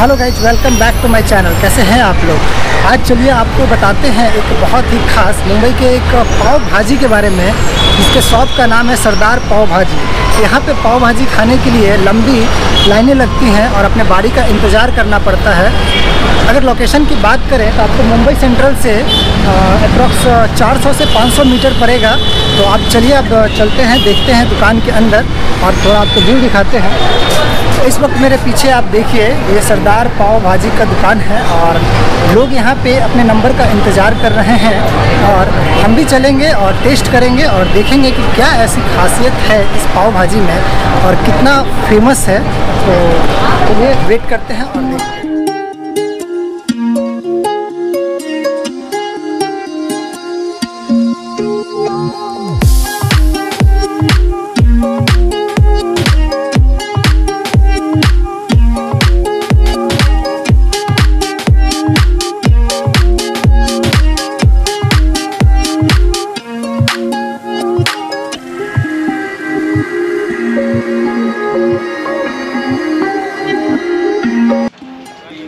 Hello guys, welcome back to my channel. कैसे हैं आप लोग? आज चलिए आपको बताते हैं एक बहुत ही खास मुंबई के एक पाव भाजी के बारे में, जिसके शॉप का नाम है सरदार पाव भाजी। यहाँ पे पाव भाजी खाने के लिए लंबी लाइनें लगती हैं और अपने बारी का इंतज़ार करना पड़ता है। अगर लोकेशन की बात करें तो आपको मुंबई सेंट्रल से अप्रॉक्स 400 से 500 मीटर पड़ेगा। तो आप चलिए, अब चलते हैं, देखते हैं दुकान के अंदर और थोड़ा आपको व्यू दिखाते हैं। तो इस वक्त मेरे पीछे आप देखिए, ये सरदार पाव भाजी का दुकान है और लोग यहाँ पे अपने नंबर का इंतज़ार कर रहे हैं। और हम भी चलेंगे और टेस्ट करेंगे और देखेंगे कि क्या ऐसी खासियत है इस पाव भाजी में और कितना फेमस है। तो ये वेट करते हैं और देखते हैं।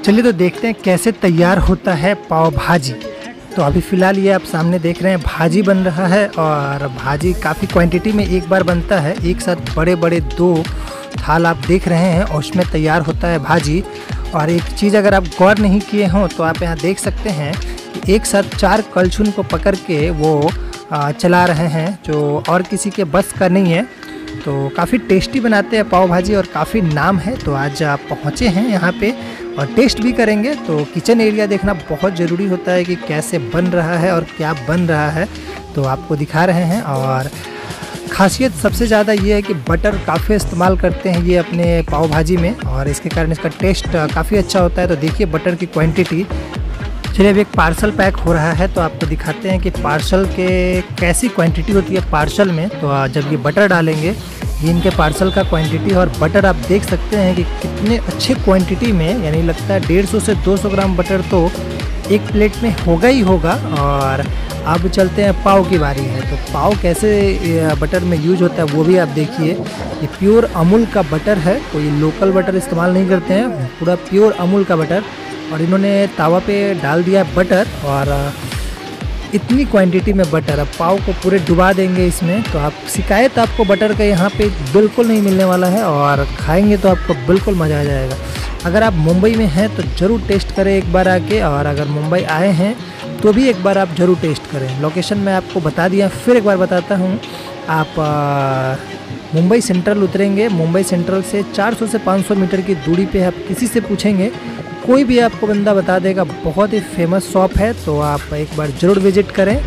चलिए तो देखते हैं कैसे तैयार होता है पाव भाजी। तो अभी फ़िलहाल ये आप सामने देख रहे हैं भाजी बन रहा है और भाजी काफ़ी क्वांटिटी में एक बार बनता है। एक साथ बड़े बड़े 2 थाल आप देख रहे हैं और उसमें तैयार होता है भाजी। और एक चीज़ अगर आप गौर नहीं किए हों तो आप यहाँ देख सकते हैं कि एक साथ 4 कलछुल को पकड़ के वो चला रहे हैं, जो और किसी के बस का नहीं है। तो काफ़ी टेस्टी बनाते हैं पाव भाजी और काफ़ी नाम है। तो आज आप पहुँचे हैं यहाँ पे और टेस्ट भी करेंगे। तो किचन एरिया देखना बहुत ज़रूरी होता है कि कैसे बन रहा है और क्या बन रहा है, तो आपको दिखा रहे हैं। और खासियत सबसे ज़्यादा ये है कि बटर काफ़ी इस्तेमाल करते हैं ये अपने पाव भाजी में और इसके कारण इसका टेस्ट काफ़ी अच्छा होता है। तो देखिए बटर की क्वांटिटी। चलिए अब एक पार्सल पैक हो रहा है तो आपको दिखाते हैं कि पार्सल के कैसी क्वांटिटी होती है पार्सल में। तो जब ये बटर डालेंगे, ये इनके पार्सल का क्वांटिटी और बटर आप देख सकते हैं कि कितने अच्छे क्वांटिटी में, यानी लगता है 150 से 200 ग्राम बटर तो एक प्लेट में होगा ही होगा। और अब चलते हैं पाव की बारी है। तो पाव कैसे बटर में यूज होता है वो भी आप देखिए। ये प्योर अमूल का बटर है, कोई लोकल बटर इस्तेमाल नहीं करते हैं, पूरा प्योर अमूल का बटर। और इन्होंने तावा पर डाल दिया बटर और इतनी क्वांटिटी में बटर, अब पाव को पूरे डुबा देंगे इसमें। तो आप शिकायत आपको बटर का यहाँ पे बिल्कुल नहीं मिलने वाला है और खाएंगे तो आपको बिल्कुल मज़ा आ जाएगा। अगर आप मुंबई में हैं तो ज़रूर टेस्ट करें एक बार आके, और अगर मुंबई आए हैं तो भी एक बार आप ज़रूर टेस्ट करें। लोकेशन मैं आपको बता दिया, फिर एक बार बताता हूँ। आप मुंबई सेंट्रल उतरेंगे, मुंबई सेंट्रल से 400 से 500 मीटर की दूरी पर आप किसी से पूछेंगे, कोई भी आपको बंदा बता देगा। बहुत ही फेमस शॉप है, तो आप एक बार ज़रूर विजिट करें।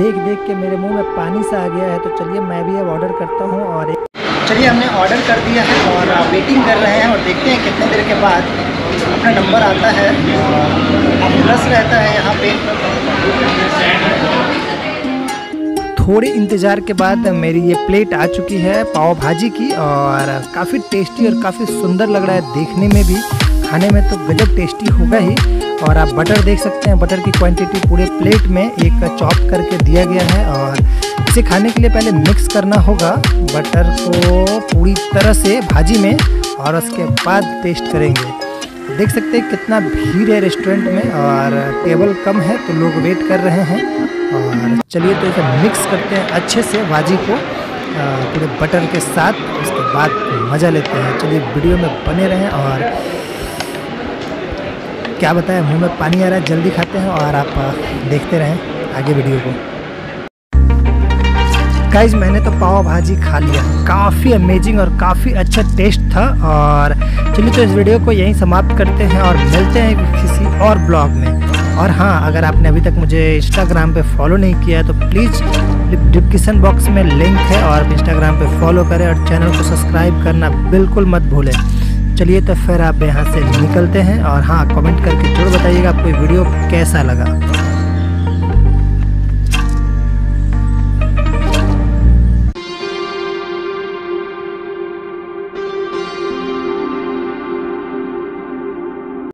देख देख के मेरे मुंह में पानी सा आ गया है। तो चलिए मैं भी अब ऑर्डर करता हूँ। और चलिए हमने ऑर्डर कर दिया है और वेटिंग कर रहे हैं और देखते हैं कितने देर के बाद अपना नंबर आता है। रस रहता है यहाँ पे। थोड़े इंतज़ार के बाद मेरी ये प्लेट आ चुकी है पाव भाजी की, और काफ़ी टेस्टी और काफ़ी सुंदर लग रहा है देखने में भी, खाने में तो गजब टेस्टी होगा ही। और आप बटर देख सकते हैं, बटर की क्वांटिटी पूरे प्लेट में एक चॉप करके दिया गया है, और इसे खाने के लिए पहले मिक्स करना होगा बटर को पूरी तरह से भाजी में, और उसके बाद पेस्ट करेंगे। देख सकते हैं कितना भीड़ है रेस्टोरेंट में और टेबल कम है तो लोग वेट कर रहे हैं। और चलिए तो इसे मिक्स करते हैं अच्छे से भाजी को पूरे बटर के साथ, उसके बाद मज़ा लेते हैं। चलिए वीडियो में बने रहें, और क्या बताएं मुंह में पानी आ रहा है, जल्दी खाते हैं और आप देखते रहें आगे वीडियो को। गाइज मैंने तो पाव भाजी खा लिया, काफ़ी अमेजिंग और काफ़ी अच्छा टेस्ट था। और चलिए तो इस वीडियो को यहीं समाप्त करते हैं और मिलते हैं किसी और ब्लॉग में। और हाँ, अगर आपने अभी तक मुझे इंस्टाग्राम पे फॉलो नहीं किया है तो प्लीज़ डिस्क्रिप्शन बॉक्स में लिंक है, और आप इंस्टाग्राम पे फॉलो करें और चैनल को सब्सक्राइब करना बिल्कुल मत भूलें। चलिए तो फिर आप यहाँ से निकलते हैं, और हाँ कमेंट करके जरूर बताइएगा आपको वीडियो कैसा लगा।